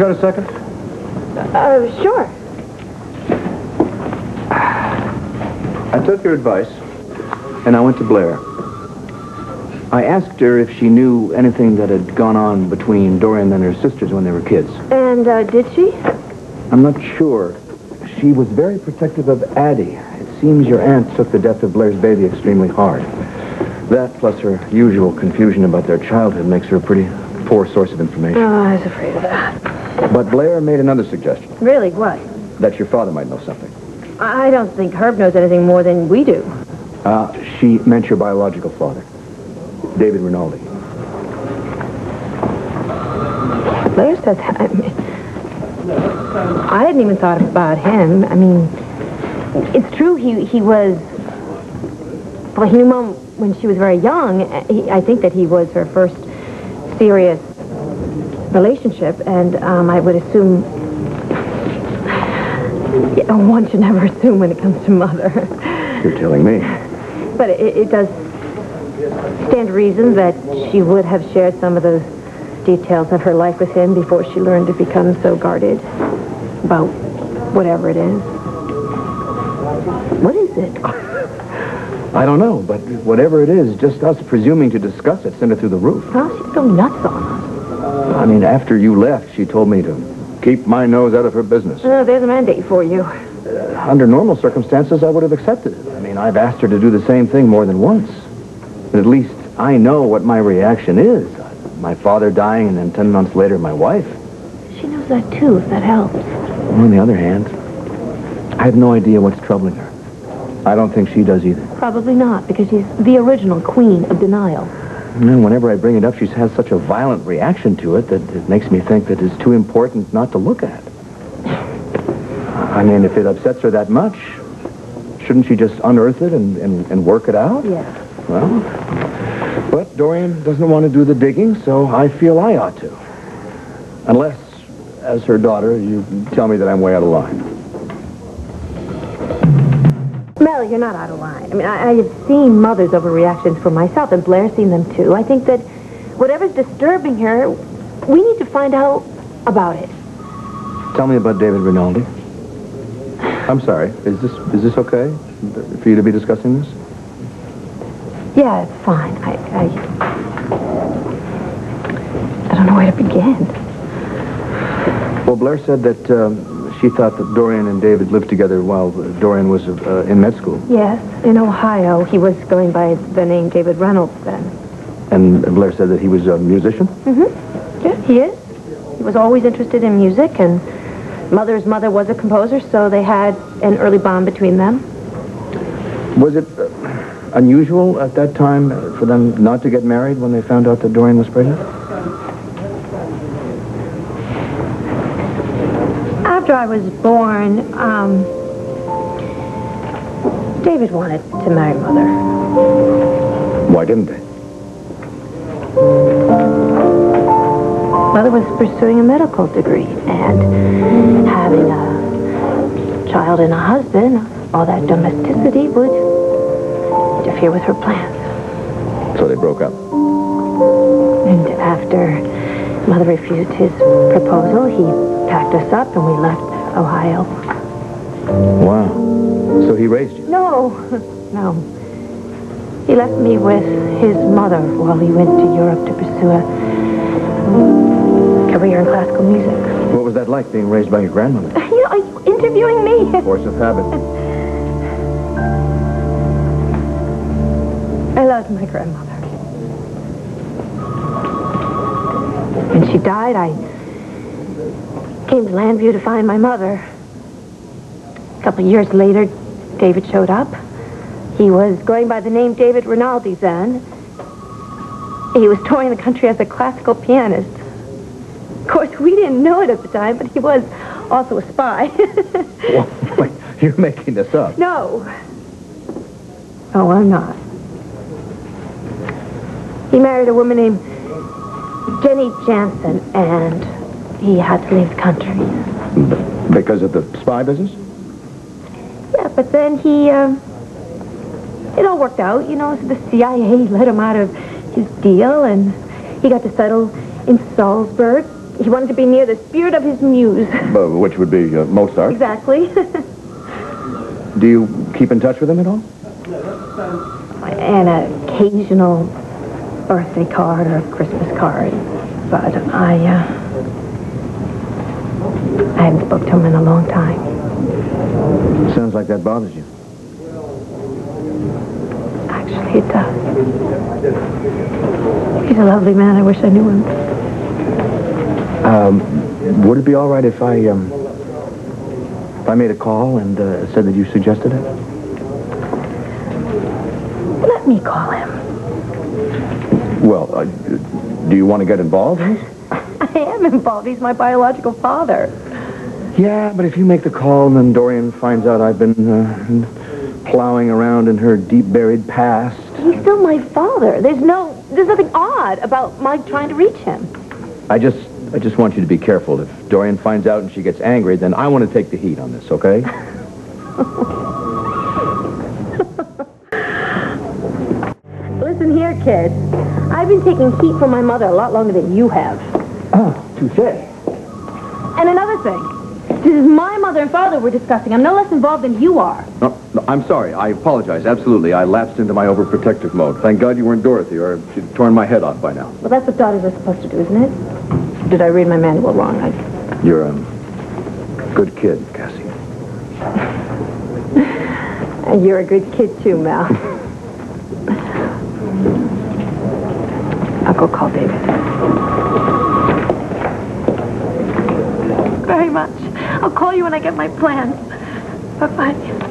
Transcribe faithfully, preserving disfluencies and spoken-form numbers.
got a second? Uh, sure. I took your advice, and I went to Blair. I asked her if she knew anything that had gone on between Dorian and her sisters when they were kids. And, uh, did she? I'm not sure. She was very protective of Addie. It seems your aunt took the death of Blair's baby extremely hard. That, plus her usual confusion about their childhood, makes her a pretty poor source of information. Oh, I was afraid of that. But Blair made another suggestion. Really? What? That your father might know something. I don't think Herb knows anything more than we do. Uh, she meant your biological father. David Rinaldi. Blair says, I, mean, I hadn't even thought about him. I mean, it's true he, he was, well, he knew Mom when she was very young. He, I think that he was her first serious relationship, and um, I would assume, you know, one should never assume when it comes to Mother. You're telling me. But it, it does stand to reason that she would have shared some of those details of her life with him before she learned to become so guarded about whatever it is. What is it? I don't know, but whatever it is, just us presuming to discuss it sent her through the roof. Oh, she's so nuts on us. I mean, after you left, she told me to keep my nose out of her business. Oh, there's a mandate for you. Uh, under normal circumstances, I would have accepted it. I mean, I've asked her to do the same thing more than once. But at least I know what my reaction is. My father dying and then ten months later, my wife. She knows that too, if that helps. On the other hand, I have no idea what's troubling her. I don't think she does either. Probably not, because she's the original queen of denial. And whenever I bring it up, she has such a violent reaction to it that it makes me think that it's too important not to look at. I mean, if it upsets her that much, shouldn't she just unearth it and, and, and work it out? Yeah. Well, but Dorian doesn't want to do the digging, so I feel I ought to. Unless, as her daughter, you tell me that I'm way out of line. Mel, you're not out of line. I mean, I, I have seen Mother's overreactions for myself, and Blair's seen them too. I think that whatever's disturbing her, we need to find out about it. Tell me about David Rinaldi. I'm sorry. Is this, is this okay for you to be discussing this? Yeah, it's fine. I, I... I don't know where to begin. Well, Blair said that um, she thought that Dorian and David lived together while Dorian was uh, in med school. Yes, in Ohio. He was going by the name David Reynolds then. And Blair said that he was a musician? Mm-hmm. Yeah, he is. He was always interested in music, and Mother's mother was a composer, so they had an early bond between them. Was it... Uh, unusual at that time for them not to get married when they found out that Dorian was pregnant? After I was born, um, David wanted to marry Mother. Why didn't they? Mother was pursuing a medical degree, and having a child and a husband, all that domesticity would interfere with her plans. So they broke up. And after Mother refused his proposal, he packed us up and we left Ohio. Wow. So he raised you? No. No. He left me with his mother while he went to Europe to pursue a career in classical music. What was that like, being raised by your grandmother? You know, are you interviewing me? Force of habit. I loved my grandmother. When she died, I came to Landview to find my mother. A couple of years later, David showed up. He was going by the name David Rinaldi then. He was touring the country as a classical pianist. Of course, we didn't know it at the time, but he was also a spy. Well, wait, you're making this up. No. Oh, I'm not. He married a woman named Jenny Jansen, and he had to leave the country. Because of the spy business? Yeah, but then he, um, it all worked out, you know. So the C I A let him out of his deal, and he got to settle in Salzburg, He wanted to be near the spirit of his muse. Uh, which would be uh, Mozart. Exactly. Do you keep in touch with him at all? An occasional birthday card or Christmas card. But I, uh, I haven't spoken to him in a long time. Sounds like that bothers you. Actually, it does. He's a lovely man. I wish I knew him. Um, would it be all right if I, um, if I made a call and uh, said that you suggested it? Let me call him. Well, uh, do you want to get involved? I am involved. He's my biological father. Yeah, but if you make the call, then Dorian finds out I've been uh, plowing around in her deep-buried past. He's still my father. There's no, there's nothing odd about my trying to reach him. I just, I just want you to be careful. If Dorian finds out and she gets angry, then I want to take the heat on this, okay? Listen here, kid. I've been taking heat from my mother a lot longer than you have. Ah, touché. And another thing. This is my mother and father we're discussing. I'm no less involved than you are. No, no, I'm sorry. I apologize. Absolutely. I lapsed into my overprotective mode. Thank God you weren't Dorothy, or she'd torn my head off by now. Well, that's what daughters are supposed to do, isn't it? Did I read my manual wrong? I... You're a um, good kid, Cassie. And you're a good kid, too, Mal. I'll go call David. Very much. I'll call you when I get my plans. Bye-bye.